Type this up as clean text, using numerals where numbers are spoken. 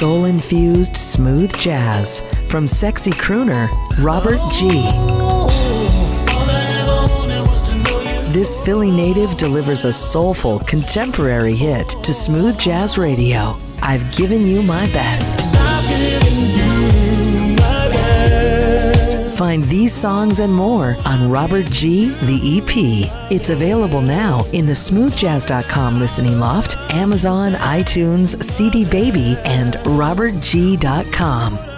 soul-infused smooth jazz from sexy crooner Robert Gee. This Philly native delivers a soulful, contemporary hit to smooth jazz radio. I've given you my best. Find these songs and more on Robert Gee, the EP. It's available now in the smoothjazz.com listening loft, Amazon, iTunes, CD Baby, and robertgee.com.